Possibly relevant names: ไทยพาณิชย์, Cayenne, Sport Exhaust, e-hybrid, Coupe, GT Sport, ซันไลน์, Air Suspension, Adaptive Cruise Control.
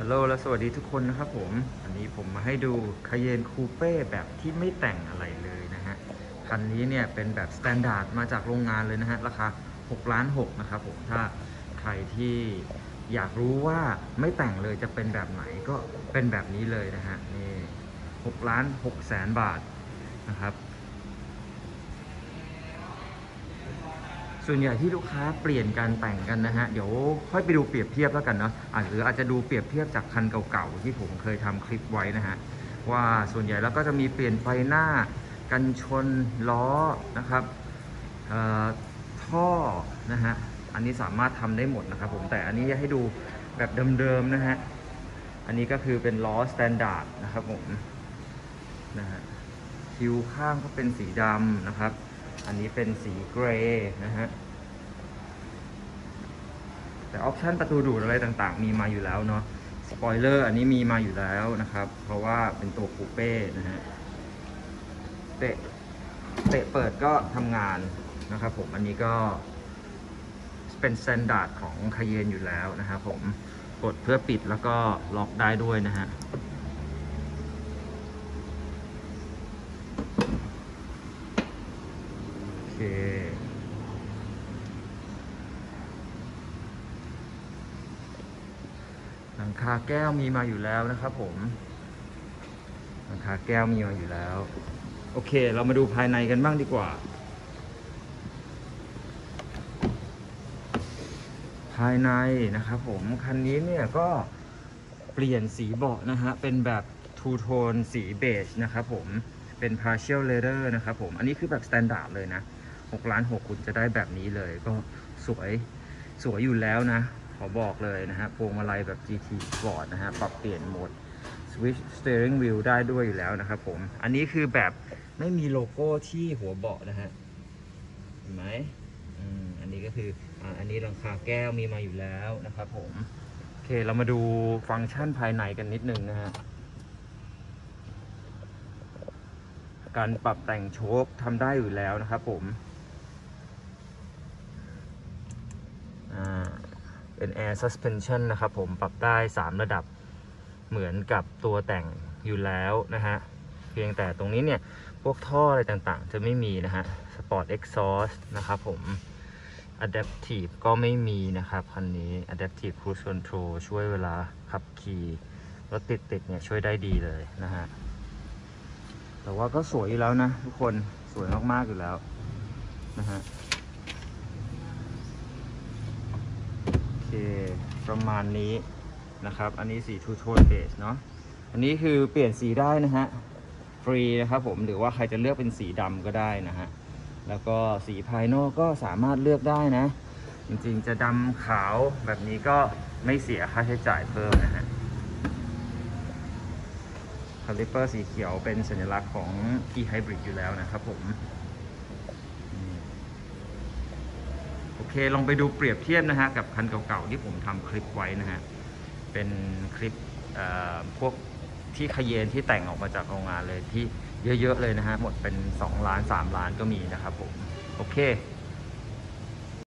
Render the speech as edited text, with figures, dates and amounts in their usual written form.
ฮัลโหลและสวัสดีทุกคนนะครับผมอันนี้ผมมาให้ดูคาเยนคูเป้แบบที่ไม่แต่งอะไรเลยนะฮะคันนี้เนี่ยเป็นแบบสแตนดาร์ดมาจากโรงงานเลยนะฮะราคา6,600,000นะครับผมถ้าใครที่อยากรู้ว่าไม่แต่งเลยจะเป็นแบบไหนก็เป็นแบบนี้เลยนะฮะนี่6,600,000 บาทนะครับส่วนใหญ่ที่ลูกค้าเปลี่ยนการแต่งกันนะฮะเดี๋ยวค่อยไปดูเปรียบเทียบแล้วกันเนาะอาจจะดูเปรียบเทียบจากคันเก่าๆที่ผมเคยทำคลิปไว้นะฮะว่าส่วนใหญ่แล้วก็จะมีเปลี่ยนไฟหน้ากันชนล้อนะครับท่อนะฮะอันนี้สามารถทำได้หมดนะครับผมแต่อันนี้ให้ดูแบบเดิมๆนะฮะอันนี้ก็คือเป็นล้อสแตนดาร์ดนะครับผมนะฮะคิ้วข้างก็เป็นสีดำนะครับอันนี้เป็นสีเกรย์นะฮะแต่ออปชั่นประตูดูดอะไรต่างๆมีมาอยู่แล้วเนาะสปอยเลอร์อันนี้มีมาอยู่แล้วนะครับเพราะว่าเป็นตัวคูเป้นะฮะเตะเปิดก็ทำงานนะครับผมอันนี้ก็เป็นสแตนดาร์ดของคาเยนอยู่แล้วนะครับผมกดเพื่อปิดแล้วก็ล็อกได้ด้วยนะฮะหลังคาแก้วมีมาอยู่แล้วนะครับผมหลังคาแก้วมีมาอยู่แล้วโอเคเรามาดูภายในกันบ้างดีกว่าภายในนะครับผมคันนี้เนี่ยก็เปลี่ยนสีเบาะนะฮะเป็นแบบทูโทนสีเบจนะครับผมเป็น partial leather นะครับผมอันนี้คือแบบสแตนดาร์ดเลยนะ6,600,000คุณจะได้แบบนี้เลยก็สวยอยู่แล้วนะขอบอกเลยนะฮะพวงมาลัยแบบ GT Sport นะฮะปรับเปลี่ยนโหมด Switch Steering Wheel ได้ด้วยอยู่แล้วนะครับผมอันนี้คือแบบไม่มีโลโก้ที่หัวเบาะนะฮะเห็นไหมอันนี้ก็คืออันนี้หลังคาแก้วมีมาอยู่แล้วนะครับผมโอเคเรามาดูฟังก์ชันภายในกันนิดนึงนะฮะการปรับแต่งโชคทำได้อยู่แล้วนะครับผมเป็น Air Suspension นะครับผมปรับได้3ระดับเหมือนกับตัวแต่งอยู่แล้วนะฮะเพียงแต่ตรงนี้เนี่ยพวกท่ออะไรต่างๆจะไม่มีนะฮะ Sport Exhaust นะครับผม Adaptive ก็ไม่มีนะครับคันนี้ Adaptive Cruise Control ช่วยเวลาขับขี่รถติดเนี่ยช่วยได้ดีเลยนะฮะแต่ว่าก็สวยอยู่แล้วนะทุกคนสวยมากๆอยู่แล้วนะฮะโอเคประมาณนี้นะครับอันนี้สีทูโทนเบจเนาะอันนี้คือเปลี่ยนสีได้นะฮะฟรีนะครับผมหรือว่าใครจะเลือกเป็นสีดำก็ได้นะฮะแล้วก็สีภายนอกก็สามารถเลือกได้นะจริงๆจะดำขาวแบบนี้ก็ไม่เสียค่าใช้จ่ายเพิ่มนะฮะคาลิเปอร์สีเขียวเป็นสัญลักษณ์ของที่ไฮบริดอยู่แล้วนะครับผมโอเคลองไปดูเปรียบเทียบนะฮะกับคันเก่าๆที่ผมทำคลิปไว้นะฮะเป็นคลิปพวกที่คาเยนที่แต่งออกมาจากโรงงานเลยที่เยอะๆเลยนะฮะหมดเป็น2,000,000 3,000,000ก็มีนะครับผมโอเค